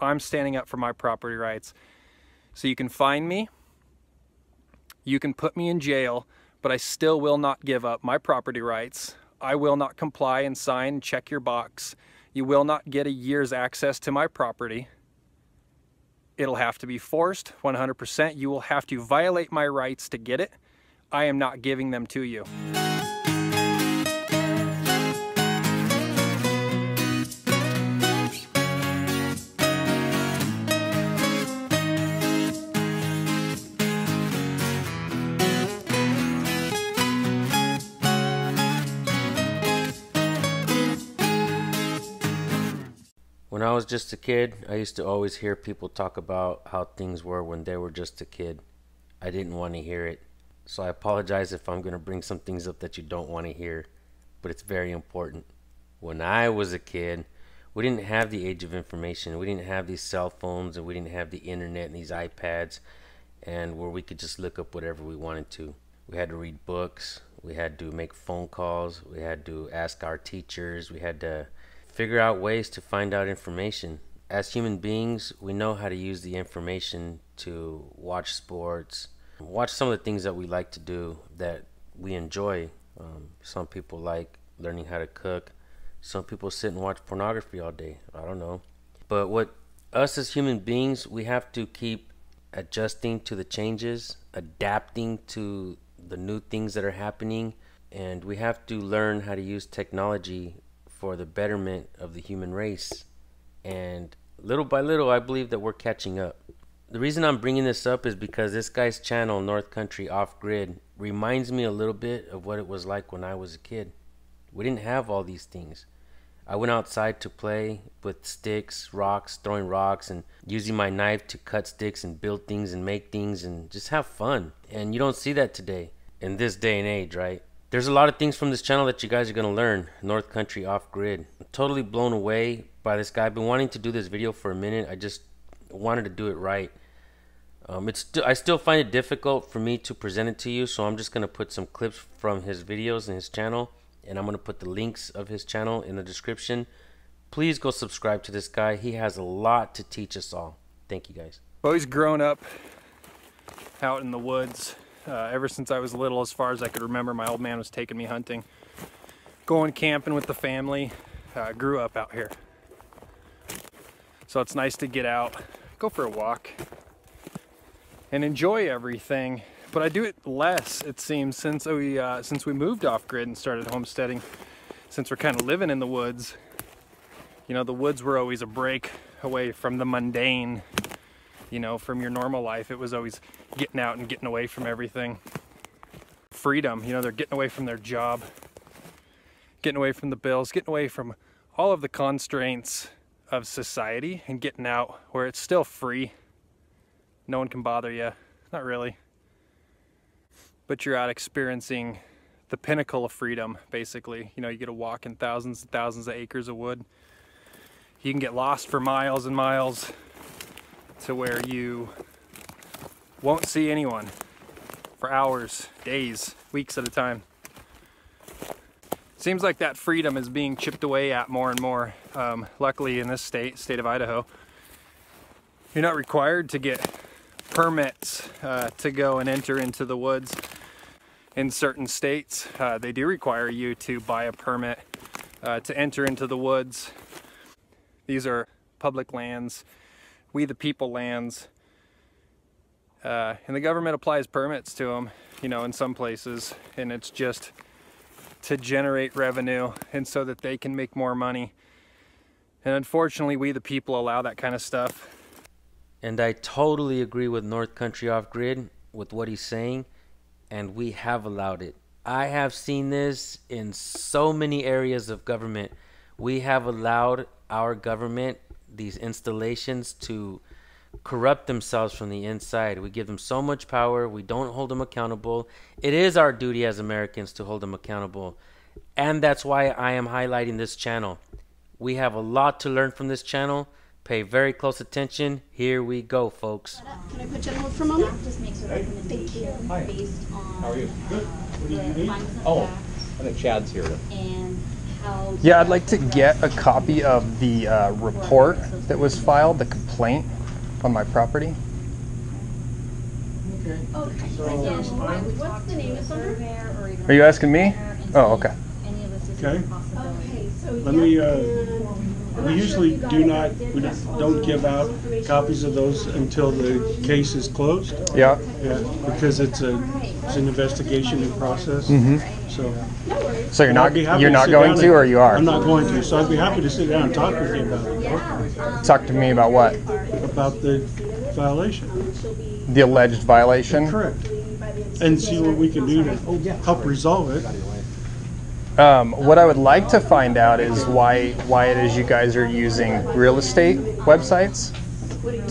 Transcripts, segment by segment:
I'm standing up for my property rights. So you can fine me, you can put me in jail, but I still will not give up my property rights. I will not comply and sign, check your box. You will not get a year's access to my property. It'll have to be forced, 100%. You will have to violate my rights to get it. I am not giving them to you. When I was just a kid, I used to always hear people talk about how things were when they were just a kid. I didn't want to hear it. So I apologize if I'm going to bring some things up that you don't want to hear, but it's very important. When I was a kid, we didn't have the age of information. We didn't have these cell phones, and we didn't have the internet and these iPads, and where we could just look up whatever we wanted to. We had to read books. We had to make phone calls. We had to ask our teachers. We had to figure out ways to find out information. As human beings, we know how to use the information to watch sports, watch some of the things that we like to do that we enjoy. Some people like learning how to cook. Some people sit and watch pornography all day. I don't know. But what us as human beings, we have to keep adjusting to the changes, adapting to the new things that are happening, and we have to learn how to use technology for the betterment of the human race. And little by little, I believe that we're catching up. The reason I'm bringing this up is because this guy's channel, North Country Off Grid, reminds me a little bit of what it was like when I was a kid. We didn't have all these things. I went outside to play with sticks, rocks, throwing rocks, and using my knife to cut sticks and build things and make things and just have fun. And you don't see that today in this day and age, right? There's a lot of things from this channel that you guys are going to learn. North Country Off Grid. I'm totally blown away by this guy. I've been wanting to do this video for a minute. I just wanted to do it right. I still find it difficult for me to present it to you, so I'm just going to put some clips from his videos and his channel, and I'm going to put the links of his channel in the description. Please go subscribe to this guy. He has a lot to teach us all. Thank you, guys. I've always grown up out in the woods. Ever since I was little, as far as I could remember, my old man was taking me hunting, going camping with the family. I grew up out here. So it's nice to get out, go for a walk, and enjoy everything. But I do it less, it seems, since we moved off-grid and started homesteading, since we're kind of living in the woods. You know, the woods were always a break away from the mundane. You know, from your normal life, it was always getting out and getting away from everything. Freedom, you know, they're getting away from their job, getting away from the bills, getting away from all of the constraints of society and getting out where it's still free. No one can bother you, not really. But you're out experiencing the pinnacle of freedom, basically. You know, you get to walk in thousands and thousands of acres of wood. You can get lost for miles and miles, to where you won't see anyone for hours, days, weeks at a time. Seems like that freedom is being chipped away at more and more. Luckily in this state of Idaho, you're not required to get permits to go and enter into the woods. In certain states, they do require you to buy a permit to enter into the woods. These are public lands. We the people lands, and the government applies permits to them, you know, in some places, and it's just to generate revenue and so that they can make more money. And unfortunately, we the people allow that kind of stuff. And I totally agree with North Country Off Grid with what he's saying, and we have allowed it. I have seen this in so many areas of government. We have allowed our government, these installations, to corrupt themselves from the inside. We give them so much power. We don't hold them accountable. It is our duty as Americans to hold them accountable. And that's why I am highlighting this channel. We have a lot to learn from this channel. Pay very close attention. Here we go, folks. Can I put you on hold for a moment? Yeah, just makes a recommendation. Hi. Based on, how are you? Good. What do you need? Oh, I think Chad's here. And Yeah, I'd like to get a copy of the report that was filed, the complaint on my property. Okay. What's the name of the surveyor? Are you asking me? Oh, okay. Okay. Let me. We usually don't give out copies of those until the case is closed. Yeah. Yeah, because it's an investigation in process. Mm-hmm. So you're not going to, or you are? I'm not going to. So I'd be happy to sit down and talk with you about it. Talk to me about what? About the violation. The alleged violation. Correct. And see what we can do to help resolve it. What I would like to find out is why it is you guys are using real estate websites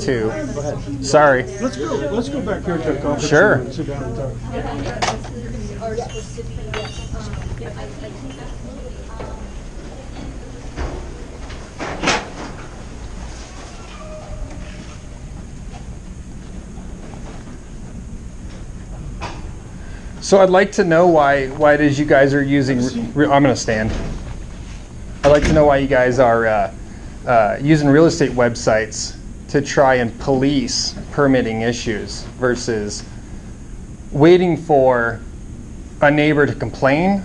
to. Sorry. Let's go back here to the conference. Sure. And sit down and talk. So I'd like to know why it is you guys are using. I'm going to stand. I'd like to know why you guys are using real estate websites to try and police permitting issues versus waiting for a neighbor to complain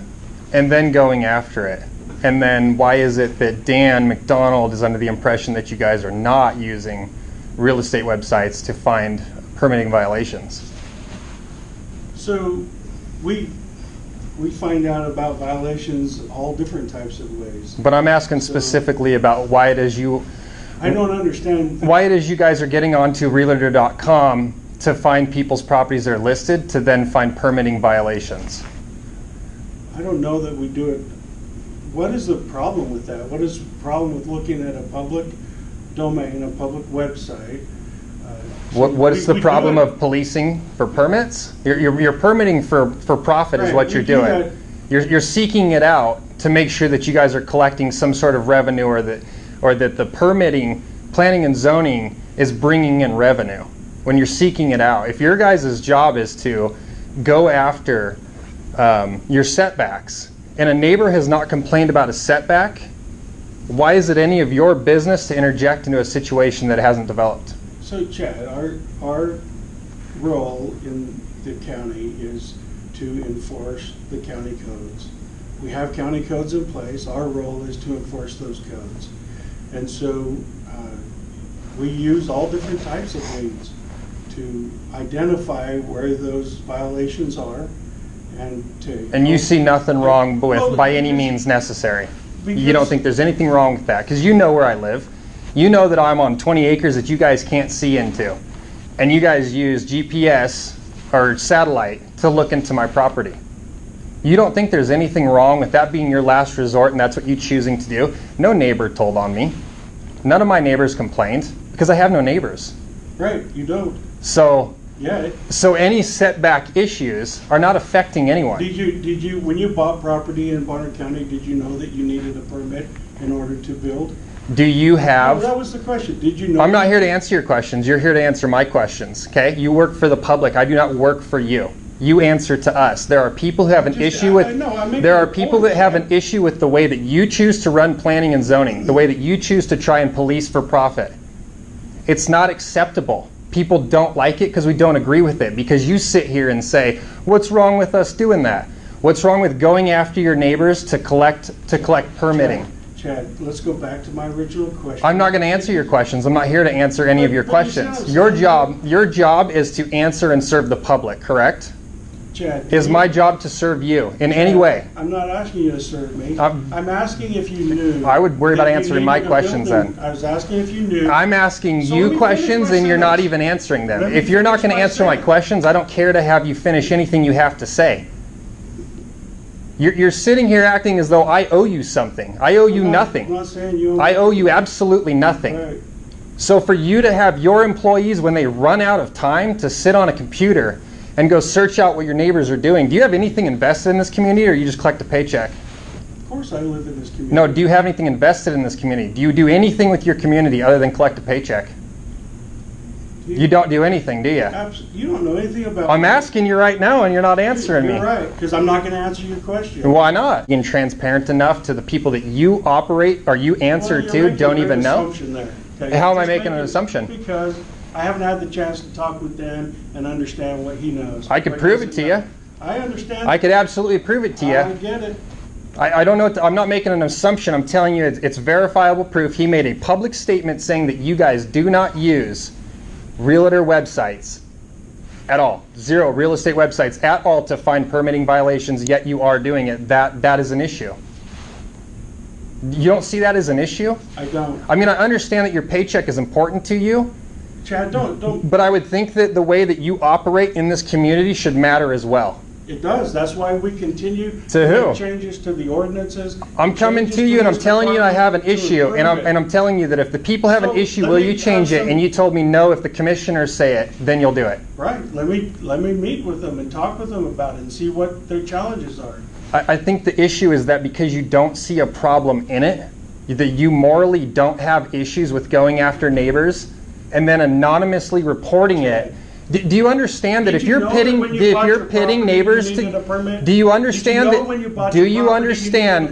and then going after it. And then why is it that Dan McDonald is under the impression that you guys are not using real estate websites to find permitting violations? So we find out about violations all different types of ways. But I'm asking specifically about why it is you... I don't understand... Why it is you guys are getting onto Realtor.com to find people's properties that are listed to then find permitting violations. I don't know that we do it. What is the problem with that? What is the problem with looking at a public domain, a public website? What is the problem of policing for permits? You're permitting for profit is what you're doing. You're seeking it out to make sure that you guys are collecting some sort of revenue, or that the permitting, planning and zoning is bringing in revenue when you're seeking it out. If your guys' job is to go after your setbacks, and a neighbor has not complained about a setback, why is it any of your business to interject into a situation that hasn't developed? So Chad, our role in the county is to enforce the county codes. We have county codes in place. Our role is to enforce those codes. And so we use all different types of means to identify where those violations are and to... And you see nothing wrong with by any means necessary. You don't think there's anything wrong with that because you know where I live. You know that I'm on 20 acres that you guys can't see into, and you guys use GPS or satellite to look into my property. You don't think there's anything wrong with that being your last resort and that's what you're choosing to do? No neighbor told on me. None of my neighbors complained because I have no neighbors. Right, you don't. So, yeah. So any setback issues are not affecting anyone. Did you when you bought property in Barnard County, did you know that you needed a permit in order to build? Do you have... Well, that was the question. Did you know... I'm not here to answer your questions. You're here to answer my questions, okay? You work for the public. I do not work for you. You answer to us. There are people who have an issue with... There are people that have an issue with the way that you choose to run planning and zoning, the way that you choose to try and police for profit. It's not acceptable. People don't like it because we don't agree with it, because you sit here and say, what's wrong with us doing that? What's wrong with going after your neighbors to collect permitting? Chad, let's go back to my original question. I'm not going to answer your questions. I'm not here to answer any of your questions. Your job is to answer and serve the public, correct? Chad, is my job to serve you in any way? I'm not asking you to serve me. I'm asking if you knew. I would worry about answering my questions then. I was asking if you knew. I'm asking you questions and you're not even answering them. If you're not going to answer my questions, I don't care to have you finish anything you have to say. You're sitting here acting as though I owe you something. I owe you nothing. I'm not saying you owe me. I owe you absolutely nothing. Right. So for you to have your employees, when they run out of time, to sit on a computer and go search out what your neighbors are doing, do you have anything invested in this community, or you just collect a paycheck? Of course I live in this community. No, do you have anything invested in this community? Do you do anything with your community other than collect a paycheck? You don't do anything, do you? Absolutely. You don't know anything about. I'm asking you right now, and you're not answering me. You're right, because I'm not going to answer your question. Why not? Being transparent enough to the people that you operate or you answer to don't even know. There. Okay. How am I making an assumption? Because I haven't had the chance to talk with Dan and understand what he knows. I could prove it to you. I understand. I could absolutely prove it to you. I get it. I don't know. I'm not making an assumption. I'm telling you, it's verifiable proof. He made a public statement saying that you guys do not use realtor websites at all. Zero real estate websites at all to find permitting violations, yet you are doing it. That is an issue. You don't see that as an issue? I don't. I mean, I understand that your paycheck is important to you. Chad, don't. But I would think that the way that you operate in this community should matter as well. It does. That's why we continue to make changes to the ordinances. I'm coming to you and I'm telling you I have an issue, and I'm telling you that if the people have an issue, will you change it? And you told me no. If the commissioners say it, then you'll do it. Right. Let me meet with them and talk with them about it and see what their challenges are. I think the issue is that because you don't see a problem in it, that you morally don't have issues with going after neighbors and then anonymously reporting it. Do you understand that if you're pitting neighbors to, do you understand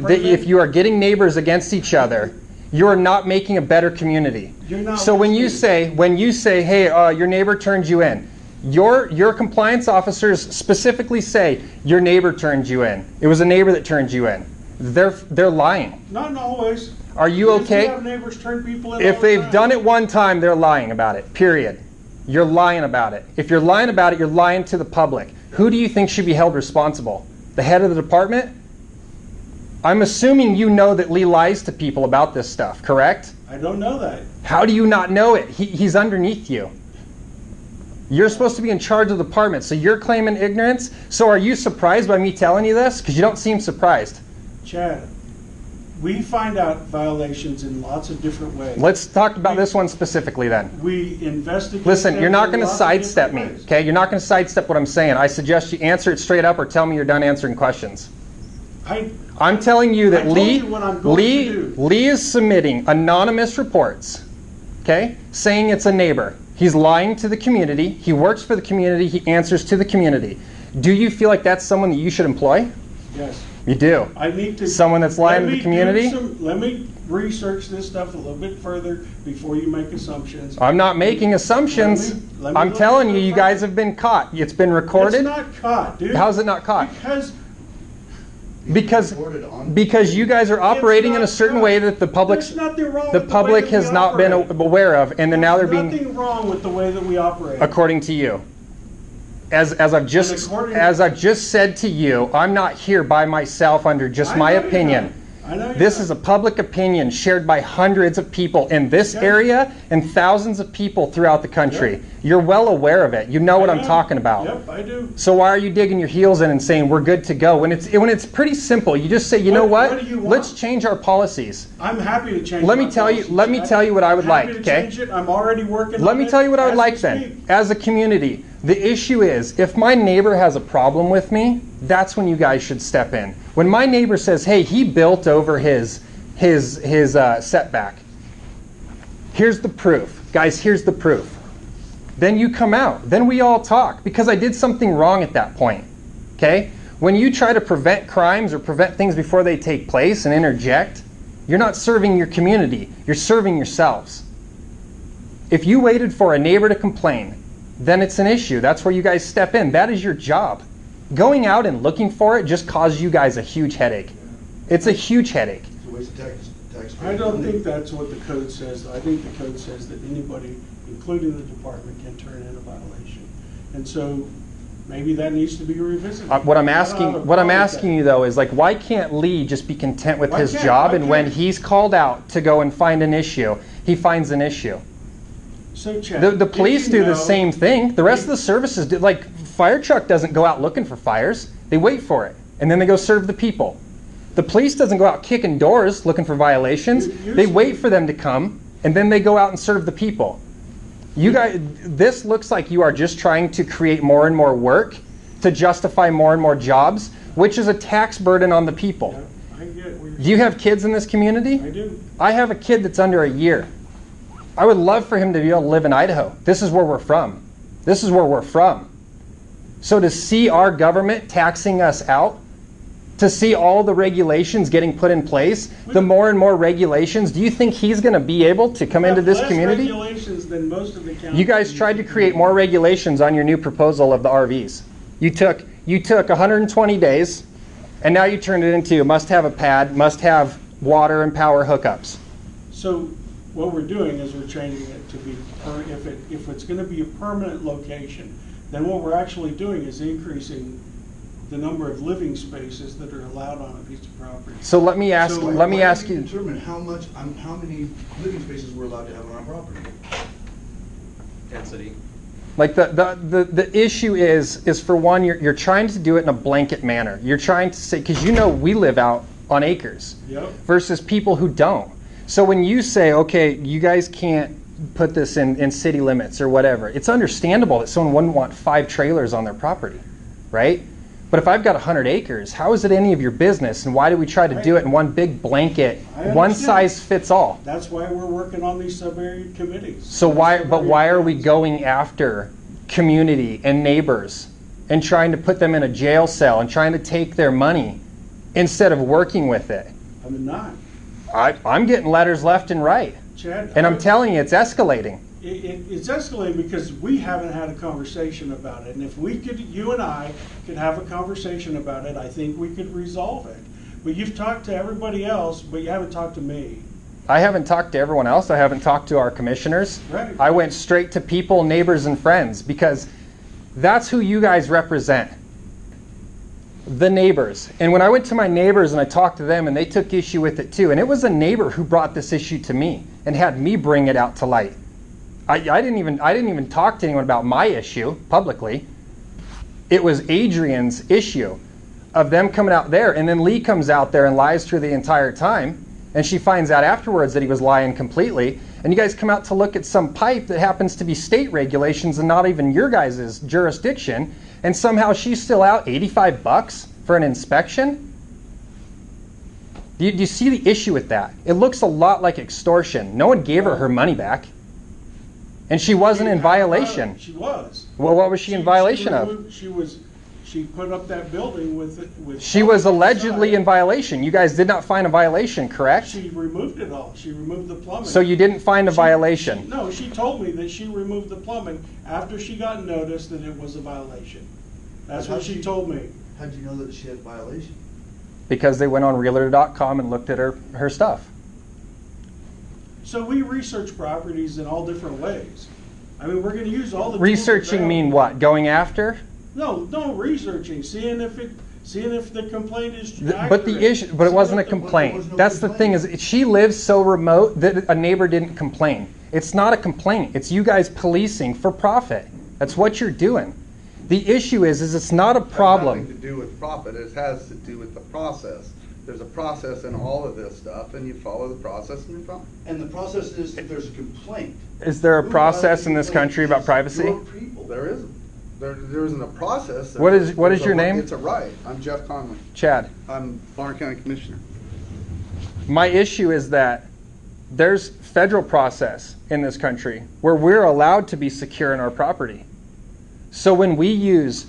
that if you are getting neighbors against each other, you are not making a better community? So when you say hey, your neighbor turned you in, your compliance officers specifically say your neighbor turned you in. It was a neighbor that turned you in. They're lying. Not always. Are you okay? Have neighbors turn people in? If they've done it one time, they're lying about it. Period. You're lying about it. If you're lying about it, you're lying to the public. Who do you think should be held responsible? The head of the department? I'm assuming you know that Lee lies to people about this stuff, correct? I don't know that. How do you not know it? He's underneath you. You're supposed to be in charge of the department, so you're claiming ignorance? So are you surprised by me telling you this? Because you don't seem surprised. Chad, we find out violations in lots of different ways. Let's talk about this one specifically then. We investigate. Listen, you're not going to sidestep me, okay? You're not going to sidestep what I'm saying. I suggest you answer it straight up or tell me you're done answering questions. I'm telling you that Lee is submitting anonymous reports, okay, saying it's a neighbor. He's lying to the community. He works for the community. He answers to the community. Do you feel like that's someone that you should employ? Yes. You do. I need to someone that's lying to the community. Let me research this stuff a little bit further before you make assumptions. I'm not making assumptions. I'm telling you, you guys have been caught. It's been recorded. It's not caught, dude. How's it not caught? Because you guys are operating in a certain way that the public has not been aware of, and then now they're being. There's nothing wrong with the way that we operate. According to you. As I've just said to you, I'm not here by myself under just my opinion. This is a public opinion shared by hundreds of people in this area and thousands of people throughout the country. Yep. You're well aware of it. You know what I'm talking about. Yep, I do. So why are you digging your heels in and saying we're good to go when it's pretty simple? You just say, you know what? What do you want? Let's change our policies. I'm happy to change. Let me tell you what I would like. Okay. I'm already working. Let me tell you what I would like then. As a community. The issue is, if my neighbor has a problem with me, that's when you guys should step in. When my neighbor says, hey, he built over his setback. Here's the proof. Guys, here's the proof. Then you come out. Then we all talk, because I did something wrong at that point. Okay? When you try to prevent crimes or prevent things before they take place and interject, you're not serving your community. You're serving yourselves. If you waited for a neighbor to complain, then it's an issue. That's where you guys step in. That is your job. Going out and looking for it just caused you guys a huge headache. It's a huge headache. It's a waste of taxpayer money. I don't think that's what the code says. I think the code says that anybody, including the department, can turn in a violation. And so maybe that needs to be revisited. What I'm asking you though is, like, why can't Lee just be content with his job? And when he's called out to go and find an issue, he finds an issue. So Chad, the police do the same thing. The rest of the services do. Like, fire truck doesn't go out looking for fires. They wait for it, and then they go serve the people. The police doesn't go out kicking doors looking for violations. They wait for them to come, and then they go out and serve the people. You guys, this looks like you are just trying to create more and more work to justify more and more jobs, which is a tax burden on the people. Yeah, do you have kids in this community? I do. I have a kid that's under a year. I would love for him to be able to live in Idaho. This is where we're from. This is where we're from. So to see our government taxing us out, to see all the regulations getting put in place, the more and more regulations, do you think he's going to be able to come into this community? Regulations than most of the counties. You guys tried to create more regulations on your new proposal of the RVs. You took 120 days, and now you turned it into must have a pad, must have water and power hookups. So what we're doing is we're changing it to be, if it's going to be a permanent location, then what we're actually doing is increasing the number of living spaces that are allowed on a piece of property. So let me ask you. Determine how many living spaces we're allowed to have on our property. Density. Like the issue is for one, you're trying to do it in a blanket manner. You're trying to say, because you know we live out on acres, yep, versus people who don't. So when you say, okay, you guys can't put this in city limits or whatever, it's understandable that someone wouldn't want 5 trailers on their property, right? But if I've got 100 acres, how is it any of your business? And why do we try to do it in one big blanket, one size fits all? That's why we're working on these sub-area committees. So why are we going after community and neighbors and trying to put them in a jail cell and trying to take their money instead of working with it? I'm not. I'm getting letters left and right, Chad, and I'm telling you, it's escalating. It's escalating because we haven't had a conversation about it, and if we could, you and I could have a conversation about it, I think we could resolve it. But you've talked to everybody else, but you haven't talked to me. I haven't talked to everyone else. I haven't talked to our commissioners. Right. I went straight to people, neighbors, and friends, because that's who you guys represent, the neighbors. And when I went to my neighbors and I talked to them, and they took issue with it too, and it was a neighbor who brought this issue to me and had me bring it out to light. I didn't even talk to anyone about my issue publicly. It was Adrian's issue of them coming out there, and then Lee comes out there and lies through the entire time, and she finds out afterwards that he was lying completely, and you guys come out to look at some pipe that happens to be state regulations and not even your guys' jurisdiction, and somehow she's still out 85 bucks for an inspection? Do you see the issue with that? It looks a lot like extortion. No one gave her her money back. And she wasn't in violation. She was. Well, what was she in violation of? She put up that building with. She was allegedly in violation. You guys did not find a violation, correct? She removed it all. She removed the plumbing. So you didn't find a violation? No, she told me that she removed the plumbing after she got notice that it was a violation. That's what she told me. How did you know that she had a violation? Because they went on Realtor.com and looked at her stuff. So we research properties in all different ways. I mean, we're going to use all the researching. Mean what? Going after? No, researching, seeing if the complaint is accurate. But it wasn't a complaint. That's the thing is, she lives so remote that a neighbor didn't complain. It's not a complaint. It's you guys policing for profit. That's what you're doing. The issue is it's not a problem. It has nothing to do with profit. It has to do with the process. There's a process in all of this stuff, and you follow the process and you're fine. And the process is if there's a complaint. Is there a process in this country about privacy? There isn't. There isn't a process. What is your name? It's a right. I'm Jeff Conley. Chad. I'm Barnard County Commissioner. My issue is that there's federal process in this country where we're allowed to be secure in our property. So when we use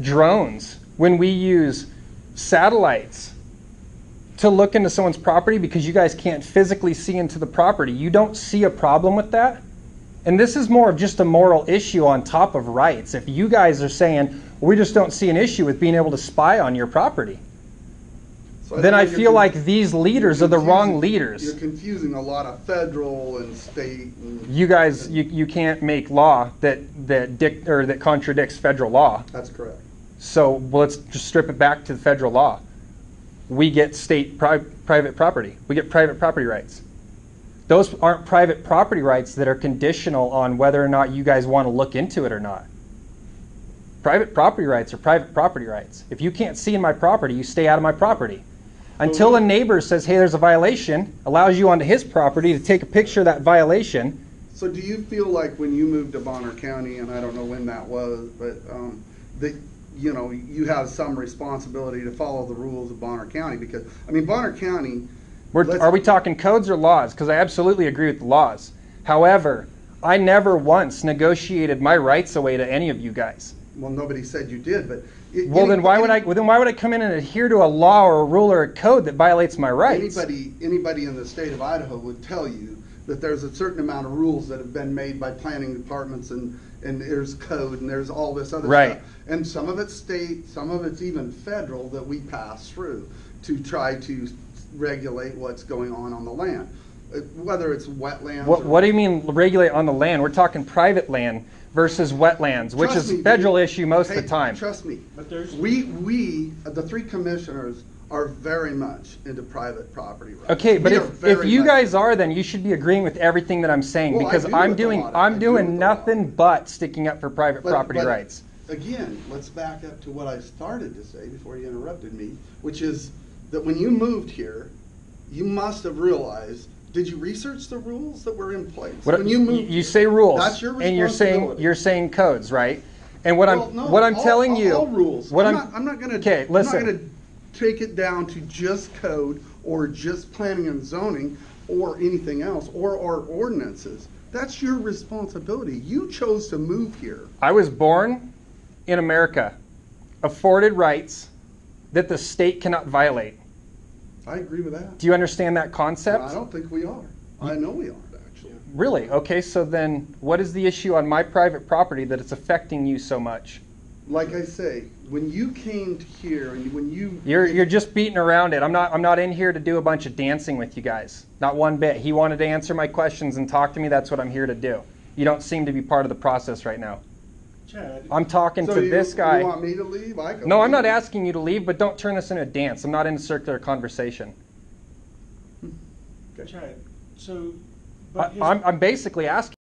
drones, when we use satellites, to look into someone's property because you guys can't physically see into the property. You don't see a problem with that? And this is more of just a moral issue on top of rights. If you guys are saying, we just don't see an issue with being able to spy on your property, so then I feel like these leaders are the wrong leaders. You're confusing a lot of federal and state. You guys, you can't make law that contradicts federal law. That's correct. So let's just strip it back to the federal law. We get state private property. We get private property rights. Those aren't private property rights that are conditional on whether or not you guys want to look into it or not. Private property rights are private property rights. If you can't see in my property, you stay out of my property. Until a neighbor says, hey, there's a violation, allows you onto his property to take a picture of that violation. So do you feel like when you moved to Bonner County, and I don't know when that was, but you know, you have some responsibility to follow the rules of Bonner County because, I mean, Bonner County... Are we talking codes or laws? Because I absolutely agree with the laws. However, I never once negotiated my rights away to any of you guys. Well, nobody said you did, but... Well, then why would I come in and adhere to a law or a rule or a code that violates my rights? Anybody in the state of Idaho would tell you that there's a certain amount of rules that have been made by planning departments, and there's code, and there's all this other stuff. And some of it's state, some of it's even federal that we pass through to try to regulate what's going on the land. Whether it's wetlands. What do you mean regulate on the land? We're talking private land versus wetlands, which is a federal issue most of the time. Trust me, but we the three commissioners are very much into private property rights. Okay, but if you guys are, then you should be agreeing with everything that I'm saying, because I'm doing nothing but sticking up for private property rights. Again, let's back up to what I started to say before you interrupted me, which is that when you moved here, you must have realized. Did you research the rules that were in place? When you moved, you say rules, that's your responsibility. And you're saying codes, right? And I'm not going to take it down to just code or just planning and zoning or anything else or our ordinances. That's your responsibility. You chose to move here. I was born in America, afforded rights that the state cannot violate. I agree with that. Do you understand that concept? No, I don't think we are. I know we aren't, actually. Really? Okay, so then what is the issue on my private property that it's affecting you so much? Like I say, when you came to here and when you... You're just beating around it. I'm not in here to do a bunch of dancing with you guys. Not one bit. He wanted to answer my questions and talk to me. That's what I'm here to do. You don't seem to be part of the process right now. Chad. I'm talking to this guy. You want me to leave? No, I'm not asking you to leave, but don't turn this into a dance. I'm not into circular conversation. Okay. Chad, so... I'm basically asking...